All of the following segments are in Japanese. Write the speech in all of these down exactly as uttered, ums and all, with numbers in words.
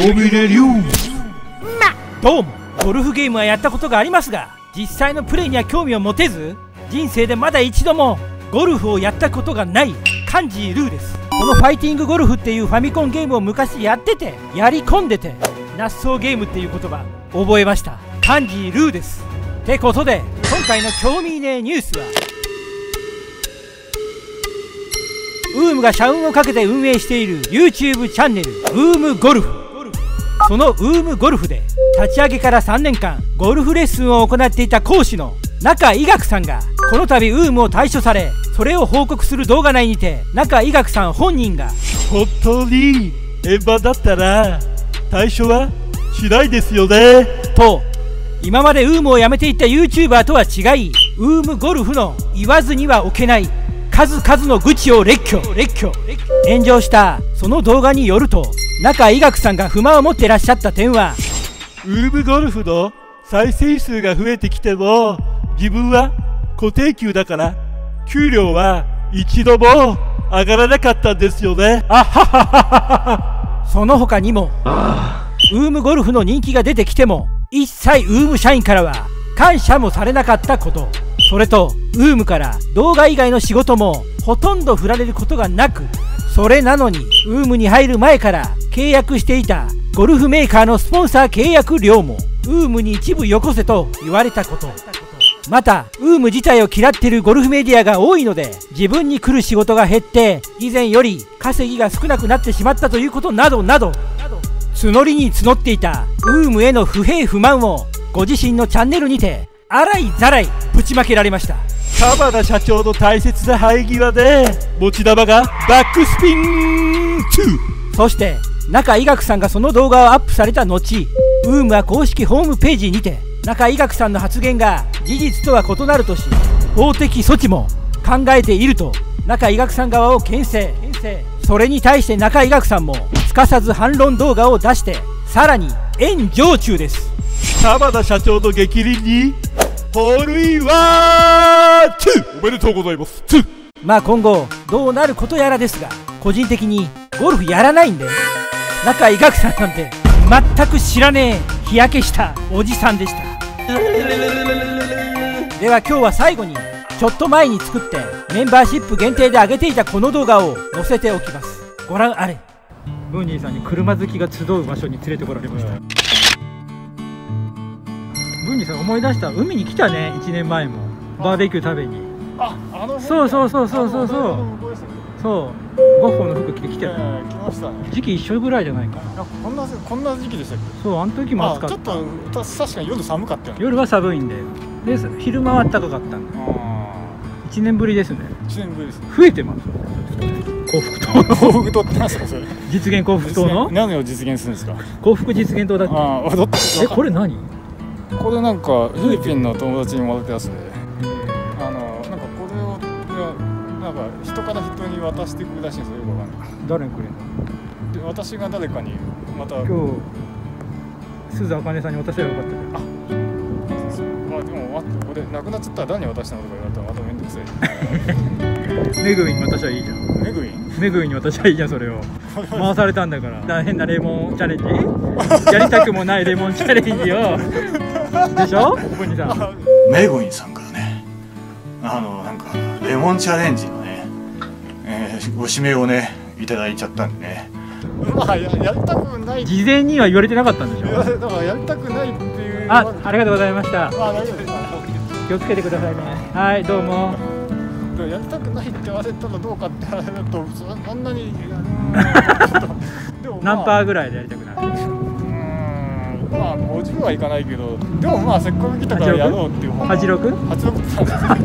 飛びレリューどうもゴルフゲームはやったことがありますが、実際のプレーには興味を持てず、人生でまだ一度もゴルフをやったことがないカンジールーです。このファイティングゴルフっていうファミコンゲームを昔やってて、やり込んでてナッソーゲームっていう言葉覚えました。カンジールーです。ってことで今回の興味ねえニュースは、ユーウーウーエム が社運をかけて運営している ユーチューブ チャンネル ユーウーウーエム ゴルフ。その ユーウーウーエム ゴルフで立ち上げからさんねんかんゴルフレッスンを行っていた講師の中医学さんがこの度 ユーウーウーエム を退所され、それを報告する動画内にて中医学さん本人が、本当に円盤だったら退所はしないですよねと、今まで ユーウーウーエム を辞めていた ユーチューバー とは違い ユーウーウーエム ゴルフの言わずにはおけない数々の愚痴を列挙列挙炎上したその動画によると、中医学さんが不満を持っていらっしゃった点は、ユーウーウーエム ゴルフの再生数が増えてきても自分は固定給だから給料は一度も上がらなかったんですよね。あはははは。その他にもユーウーウーエム ゴルフの人気が出てきても一切 ユーウーウーエム 社員からは感謝もされなかったこと、それと ユーウーウーエム から動画以外の仕事もほとんど振られることがなく、それなのに ユーウーウーエム に入る前から契約していたゴルフメーカーのスポンサー契約料も ユーウーウーエム に一部よこせと言われたこと、また ユーウーウーエム 自体を嫌っているゴルフメディアが多いので自分に来る仕事が減って以前より稼ぎが少なくなってしまったということなどなど、募りに募っていた ユーウーウーエム への不平不満をご自身のチャンネルにてあらいざらいぶちまけられました。鎌田社長の大切な生え際で持ち玉がバックスピンに。そして中医学さんがその動画をアップされた後、 ユーウーウーエム は公式ホームページにて中医学さんの発言が事実とは異なるとし、法的措置も考えていると中医学さん側を牽制。それに対して中医学さんもすかさず反論動画を出してさらに炎上中です。鎌田社長の逆鱗にホールインワンツーおめでとうございますツー。まあ今後どうなることやらですが、個人的にゴルフやらないんで、中井学さんなんて全く知らねえ日焼けしたおじさんでした。では今日は最後にちょっと前に作ってメンバーシップ限定で上げていたこの動画を載せておきます。ご覧あれ。ムーニーさんに車好きが集う場所に連れてこられました。ブンニーさん思い出した、海に来たねいちねんまえもバーベキュー食べに。ああのそうそうそうそうそうそうそうゴッホの服着て来てる、えー、来ましたね。時期一緒ぐらいじゃないかな。こんなこんな時期でしたっけ。そう、あの時も暑かった。ちょっと確かに夜寒かったよね。夜は寒いんで、で昼間は暖かかったんで、いちねんぶりですね。いちねんぶりですね。増えてます幸福島の幸福島って何すかそれ。実現幸福島の何を実現するんですか。幸福実現島だっけ。ああどっち。えこれ何。これなんかフィリピンの友達にもらったやつで、あのなんかこれをなんか人から人に渡していくらしいんですよ。よくわかんない。誰にくれるの。で私が誰かにまた今日鈴あかねさんに渡せばよかったけど、あまあでも待ってこれなくなっちゃったら誰に渡したのとか言われたらまためんどくさい。めぐいに渡しゃいいじゃん。めぐいめぐいに渡しゃいいじゃん。それを回されたんだから。だから変なレモンチャレンジやりたくもないレモンチャレンジをでしょ。メゴインさんからね、あのなんかレモンチャレンジのね、えー、ご指名をねいただいちゃったんでね。まあ や, やりたくない事前には言われてなかったんでしょ。だからやりたくないっていう。あありがとうございました。まあ大丈夫です。気をつけてくださいね。はいどうも。やりたくないって言われたらどうかって言われるとそんなに何パーぐらいでやりたくない。まあごじゅうはいかないけど、でもまあせっかく来たからやろうっていう。はちじゅうろく?はち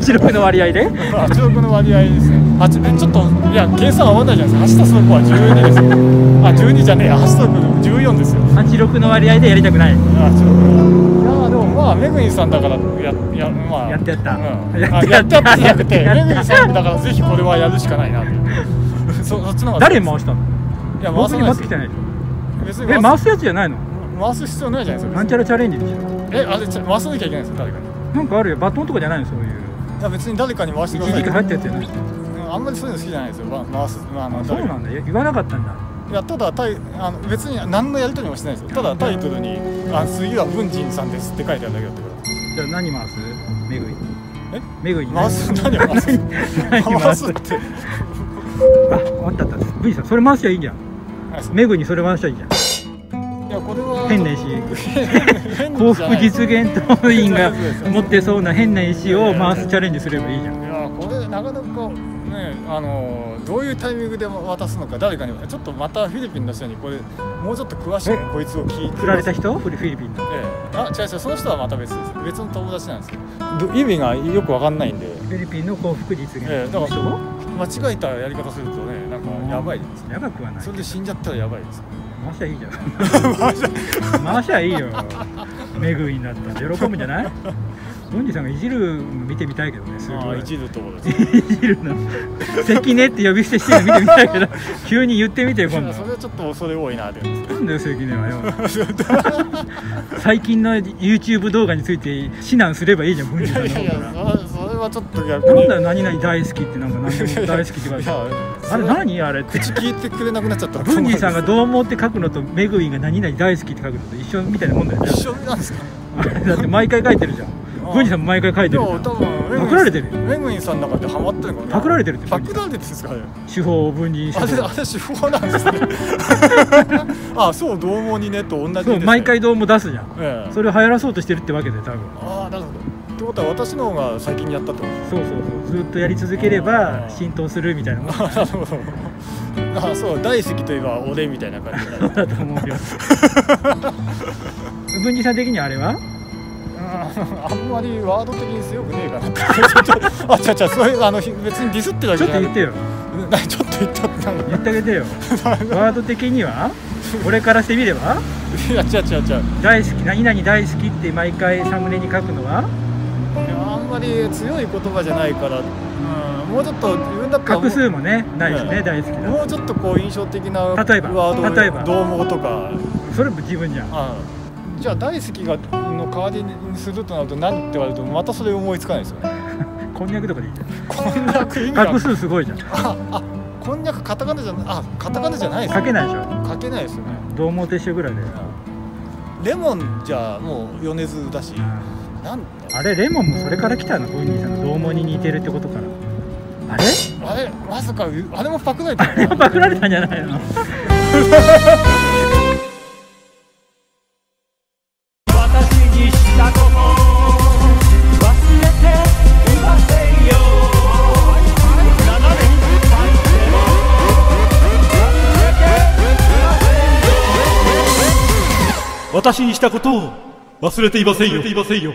じゅうろく の割合ではちじゅうろくの割合ですね。はちちょっといや計算合わないじゃないですか。はちたすろくはじゅうにですよ。あじゅうにじゃねえ、はちたすろくじゅうよんですよ。はちじゅうろくの割合でやりたくない。ああでもまあめぐいさんだからややまあやってやった、うん、やってやったってなくてめぐいさんだからぜひこれはやるしかないなってそ, そっちの方が誰回したの。いや回さないですよ。別に回すえ回すやつじゃないの。回す必要ないじゃないですか。なんちゃらチャレンジでしょ。え、あれ回さなきゃいけないんですよ誰かに。なんかあるよバトンとかじゃないのそういう。いや別に誰かに回してください。入ったやつじゃない。あんまりそういうの好きじゃないですよ。回す。そうなんだ。言わなかったんだ。いいやただタイあの別に何のやり取りもしてないですよ。ただタイトルにあ杉浦文人さんですって書いてあるだけだったから。じゃあ何回す？めぐいえめぐい回す？何を回す？回すってあ、あったあった。 V さんそれ回しちゃいいじゃん。めぐいにそれ回しちゃいいじゃん。いやこれは変な石幸福実現党員が持ってそうな変な石を回すチャレンジすればいいじゃん。いやこれなかなかね、あのどういうタイミングで渡すのか誰かにちょっとまたフィリピンの人にこれもうちょっと詳しくこいつを聞いて。振られた人？フィリピンの、ええ、あ違う違うその人はまた別です。別の友達なんですけど意味がよくわかんないんで。フィリピンの幸福実現、ええ、だから間違えたやり方するとねなんかやばいです。やばくはない。それで死んじゃったらやばいです。回しゃいいじゃん回しゃいいよめぐいになったら喜ぶんじゃない？文治さんがいじる見てみたいけどね。すごいいじるところですいじるの関根って呼び捨てしてるの見てみたいけど急に言ってみてよ今度。それはちょっと恐れ多いなって思うんですよ。なんだよ関根はよ最近の ユーチューブ 動画について指南すればいいじゃん文治さんの。いやいやそれはちょっと逆になんだよ何々大好きってなんか何々大好きって言われてあれ何あれって口聞いてくれなくなっちゃった。文治さんがどう思って書くのとめぐいが何々大好きって書くのと一緒みたいなもんだよね。一緒なんですか？だって毎回書いてるじゃん。文治さん毎回書いてる。パクられてる。めぐいさんの中でハマってるから。パクられてるって。パクられてるんですかね。手法を文治にして。あれあれ手法なんですね。あそうどうもにねと同じ。そう毎回どうも出すじゃん。それを流行らそうとしてるってわけで多分。ああなるほど。ってことは私の方が最近やったと。そうそうそうずっとやり続ければ浸透するみたいなもん。なるほど。あそう大好きといえば俺みたいな感じだ。そうだと思うよ。文治さん的にあれは？あんまりワード的に強くねえかなってあちゃちゃそういうあの別にディスってるわけじゃない。ちょっと言ってよ。ちょっと言ったって言ってあげてよワード的には俺からしてみればいや違う違う違う大好き何々大好きって毎回サムネに書くのはあんまり強い言葉じゃないから、うん、もうちょっと自分だったら画数もねないしね、うん、大好きだもうちょっとこう印象的なワードどう猛とかそれも自分じゃん、うんじゃあ大好きがの代わりにするとなると何って言われるとまたそれ思いつかないですよね。こんにゃくとかでいいじゃん。こんにゃく意味が画数すごいじゃん。ああこんにゃくカタカナじゃなあカタカナじゃないです、ね。書けないでしょ。書けないですよね。どうもと一緒ぐらいだよ。レモンじゃもう米津だし。なんあれレモンもそれから来たの文治さんのどうもに似てるってことから。あれあれまさかあれもパクられた。あれもパクられたんじゃないの。私にしたことを忘れていませんよ。